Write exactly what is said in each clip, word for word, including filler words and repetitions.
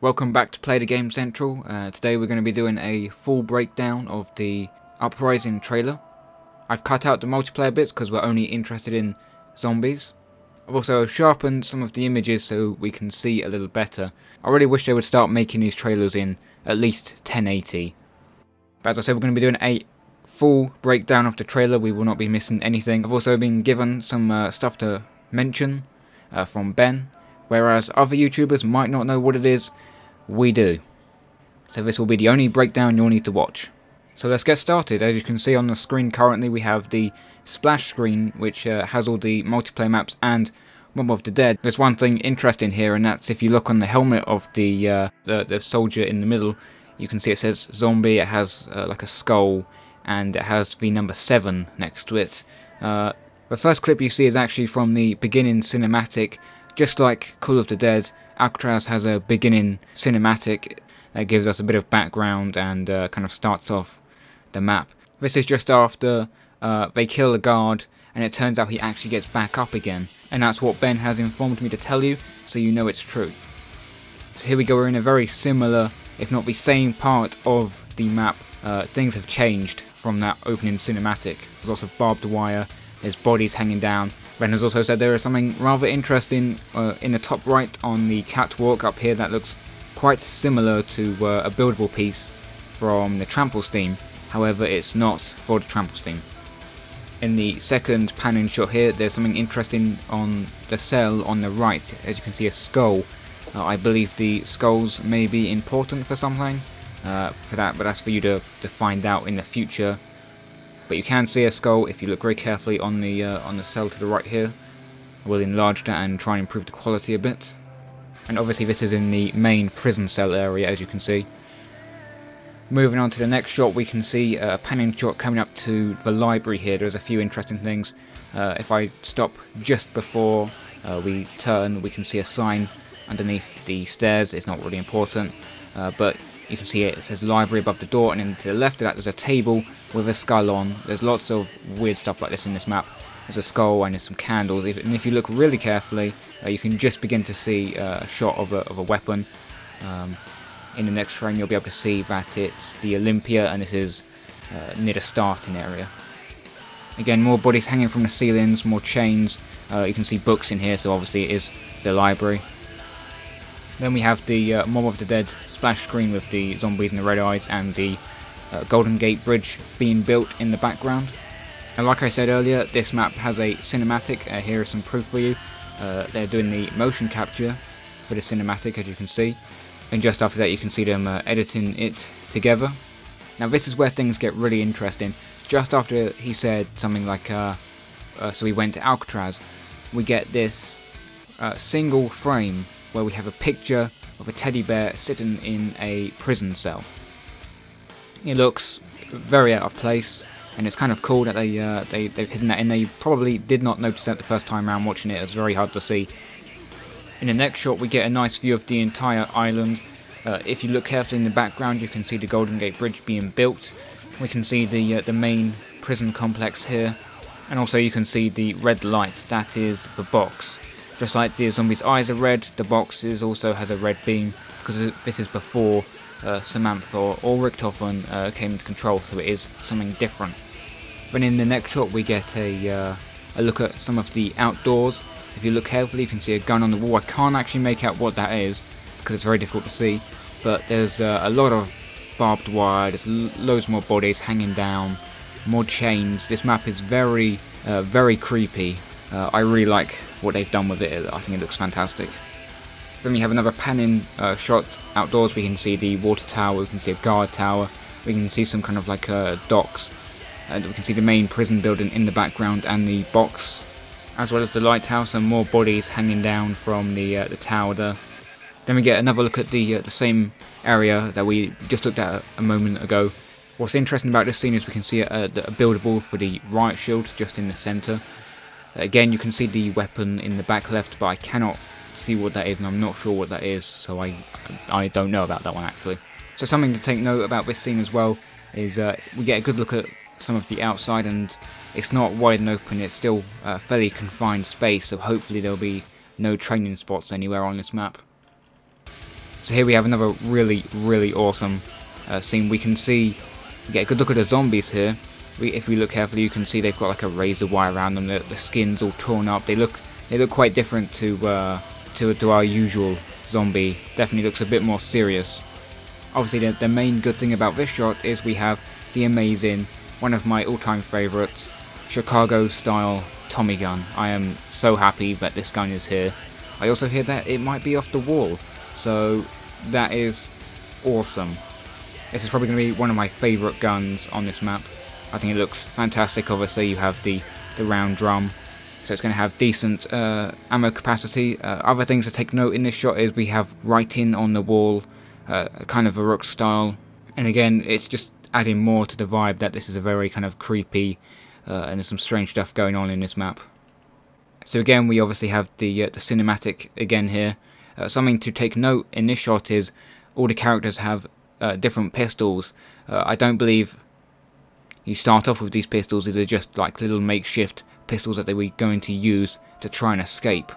Welcome back to Play the Game Central. Uh, today we're going to be doing a full breakdown of the Uprising trailer. I've cut out the multiplayer bits because we're only interested in zombies. I've also sharpened some of the images so we can see a little better. I really wish they would start making these trailers in at least ten eighty. But as I said, we're going to be doing a full breakdown of the trailer. We will not be missing anything. I've also been given some uh, stuff to mention uh, from Ben, whereas other YouTubers might not know what it is. We do. So this will be the only breakdown you'll need to watch. So let's get started. As you can see on the screen currently, we have the splash screen, which uh, has all the multiplayer maps and Mob of the Dead. There's one thing interesting here, and that's if you look on the helmet of the uh, the, the soldier in the middle, you can see it says zombie. It has uh, like a skull, and it has the number seven next to it. Uh, the first clip you see is actually from the beginning cinematic. Just like Call of the Dead, Alcatraz has a beginning cinematic that gives us a bit of background and uh, kind of starts off the map. This is just after uh, they kill the guard, and it turns out he actually gets back up again. And that's what Ben has informed me to tell you, so you know it's true. So here we go, we're in a very similar, if not the same part of the map. Uh, things have changed from that opening cinematic. There's lots of barbed wire, there's bodies hanging down. Ben has also said there is something rather interesting uh, in the top right on the catwalk up here that looks quite similar to uh, a buildable piece from the Trample Steam, however it's not for the Trample Steam. In the second panning shot here, there's something interesting on the cell on the right, as you can see a skull. Uh, I believe the skulls may be important for something uh, for that, but that's for you to, to find out in the future. But you can see a skull if you look very carefully on the uh, on the cell to the right here. I will enlarge that and try and improve the quality a bit. And obviously this is in the main prison cell area, as you can see. Moving on to the next shot, we can see a panning shot coming up to the library here. There's a few interesting things. Uh, if I stop just before uh, we turn, we can see a sign underneath the stairs. It's not really important, uh, but you can see it, it says library above the door, and then to the left of that there's a table with a skull on. There's lots of weird stuff like this in this map. There's a skull and there's some candles, and if you look really carefully, uh, you can just begin to see uh, a shot of a, of a weapon. Um, in the next frame you'll be able to see that it's the Olympia, and this is uh, near the starting area. Again, more bodies hanging from the ceilings, more chains. Uh, you can see books in here, so obviously it is the library. Then we have the uh, Mob of the Dead splash screen with the zombies and the red eyes, and the uh, Golden Gate Bridge being built in the background. And like I said earlier, this map has a cinematic. Uh, here is some proof for you. Uh, they're doing the motion capture for the cinematic, as you can see. And just after that you can see them uh, editing it together. Now this is where things get really interesting. Just after he said something like, uh, uh, so we went to Alcatraz, we get this uh, single frame where we have a picture of a teddy bear sitting in a prison cell. It looks very out of place, and it's kind of cool that they, uh, they, they've hidden that in there. You probably did not notice that the first time around watching it. It's very hard to see. In the next shot we get a nice view of the entire island. Uh, if you look carefully in the background you can see the Golden Gate Bridge being built. We can see the, uh, the main prison complex here, and also you can see the red light, that is the box. Just like the zombie's eyes are red, the box is also has a red beam, because this is before uh, Samantha or Richtofen uh, came into control, so it is something different. Then in the next shot we get a, uh, a look at some of the outdoors. If you look carefully you can see a gun on the wall. I can't actually make out what that is, because it's very difficult to see, but there's uh, a lot of barbed wire, there's loads more bodies hanging down, more chains. This map is very, uh, very creepy. Uh, I really like what they've done with it. I think it looks fantastic. Then we have another panning uh, shot outdoors. We can see the water tower, we can see a guard tower, we can see some kind of like uh, docks, and we can see the main prison building in the background and the box, as well as the lighthouse and more bodies hanging down from the, uh, the tower there. Then we get another look at the, uh, the same area that we just looked at a moment ago. What's interesting about this scene is we can see a, a, a buildable for the riot shield just in the centre. Again, you can see the weapon in the back left, but I cannot see what that is, and I'm not sure what that is, so I I don't know about that one, actually. So something to take note about this scene as well is uh, we get a good look at some of the outside, and it's not wide and open, it's still a fairly confined space, so hopefully there'll be no training spots anywhere on this map. So here we have another really, really awesome uh, scene. We can see, we get a good look at the zombies here. We, if we look carefully, you can see they've got like a razor wire around them. The, the skin's all torn up. They look, they look quite different to uh, to to our usual zombie. Definitely looks a bit more serious. Obviously, the, the main good thing about this shot is we have the amazing, one of my all-time favorites, Chicago style Tommy gun. I am so happy that this gun is here. I also hear that it might be off the wall, so that is awesome. This is probably going to be one of my favorite guns on this map. I think it looks fantastic. Obviously, you have the, the round drum, so it's going to have decent uh, ammo capacity. Uh, other things to take note in this shot is we have writing on the wall, uh, kind of a Rook style, and again, it's just adding more to the vibe that this is a very kind of creepy, uh, and there's some strange stuff going on in this map. So again, we obviously have the, uh, the cinematic again here. Uh, something to take note in this shot is all the characters have uh, different pistols. Uh, I don't believe you start off with these pistols. These are just like little makeshift pistols that they were going to use to try and escape.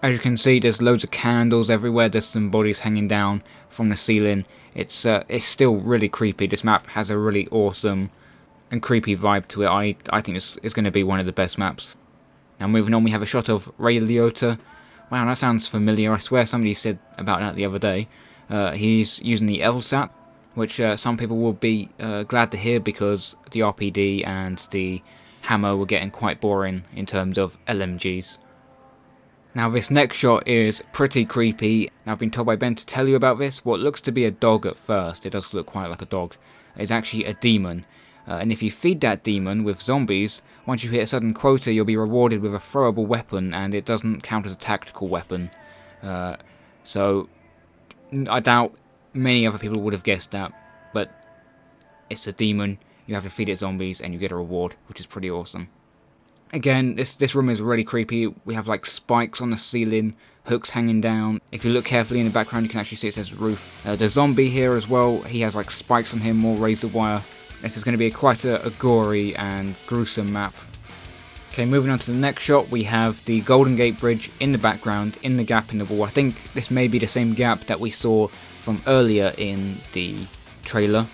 As you can see, there's loads of candles everywhere. There's some bodies hanging down from the ceiling. It's uh, it's still really creepy. This map has a really awesome and creepy vibe to it. I I think it's, it's going to be one of the best maps. Now moving on, we have a shot of Ray Liotta. Wow, that sounds familiar. I swear somebody said about that the other day. Uh, he's using the L SAT, which uh, some people will be uh, glad to hear, because the R P D and the Hammer were getting quite boring in terms of L M Gs. Now this next shot is pretty creepy. Now I've been told by Ben to tell you about this. What looks to be a dog at first, it does look quite like a dog, is actually a demon. Uh, and if you feed that demon with zombies, once you hit a certain quota you'll be rewarded with a throwable weapon, and it doesn't count as a tactical weapon. Uh, so I doubt many other people would have guessed that, but it's a demon, you have to feed it zombies and you get a reward, which is pretty awesome. Again, this, this room is really creepy. We have like spikes on the ceiling, hooks hanging down. If you look carefully in the background, you can actually see it says roof. Uh, the zombie here as well, he has like spikes on him, more razor wire. This is going to be quite a, a gory and gruesome map. Okay, moving on to the next shot, we have the Golden Gate Bridge in the background, in the gap in the wall. I think this may be the same gap that we saw from earlier in the trailer,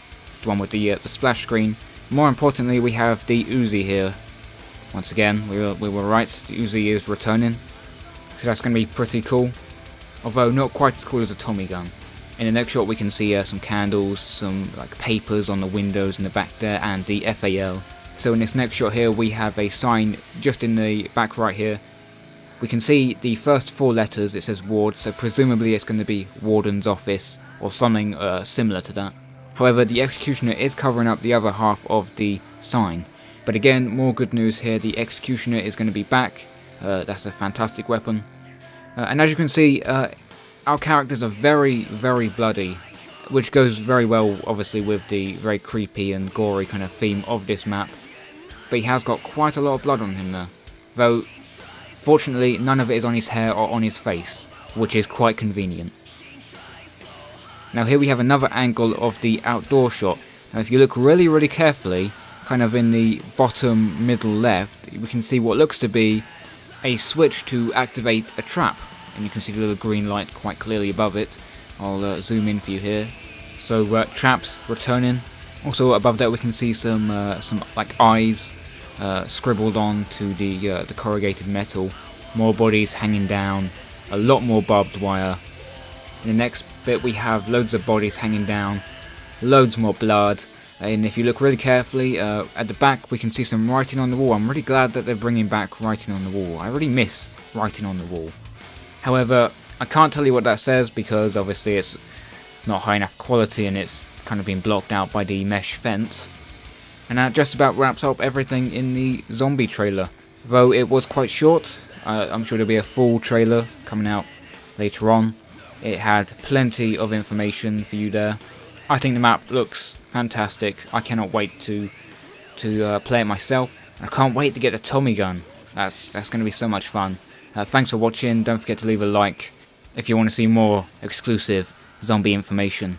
the one with the, uh, the splash screen. More importantly, we have the Uzi here. Once again, we were, we were right, the Uzi is returning, so that's going to be pretty cool, although not quite as cool as a Tommy gun. In the next shot we can see uh, some candles, some like papers on the windows in the back there, and the F A L. So in this next shot here we have a sign just in the back right here. We can see the first four letters, it says ward, so presumably it's going to be Warden's Office or something uh, similar to that. However, the Executioner is covering up the other half of the sign. But again, more good news here, the Executioner is going to be back. Uh, that's a fantastic weapon. Uh, and as you can see, uh, our characters are very, very bloody, which goes very well, obviously, with the very creepy and gory kind of theme of this map. But he has got quite a lot of blood on him there. Though, fortunately, none of it is on his hair or on his face, which is quite convenient. Now here we have another angle of the outdoor shot. Now if you look really, really carefully, kind of in the bottom middle left, we can see what looks to be a switch to activate a trap, and you can see the little green light quite clearly above it. I'll uh, zoom in for you here. So uh, traps returning. Also above that we can see some uh, some like eyes uh, scribbled on to the uh, the corrugated metal. More bodies hanging down. A lot more barbed wire. In the next bit we have loads of bodies hanging down. Loads more blood. And if you look really carefully, uh, at the back we can see some writing on the wall. I'm really glad that they're bringing back writing on the wall. I really miss writing on the wall. However, I can't tell you what that says because obviously it's not high enough quality and it's kind of been blocked out by the mesh fence. And that just about wraps up everything in the zombie trailer. Though it was quite short, uh, I'm sure there'll be a full trailer coming out later on. It had plenty of information for you there. I think the map looks fantastic. I cannot wait to to uh, play it myself. I can't wait to get a Tommy gun. That's that's going to be so much fun. Uh, thanks for watching. Don't forget to leave a like if you want to see more exclusive zombie information.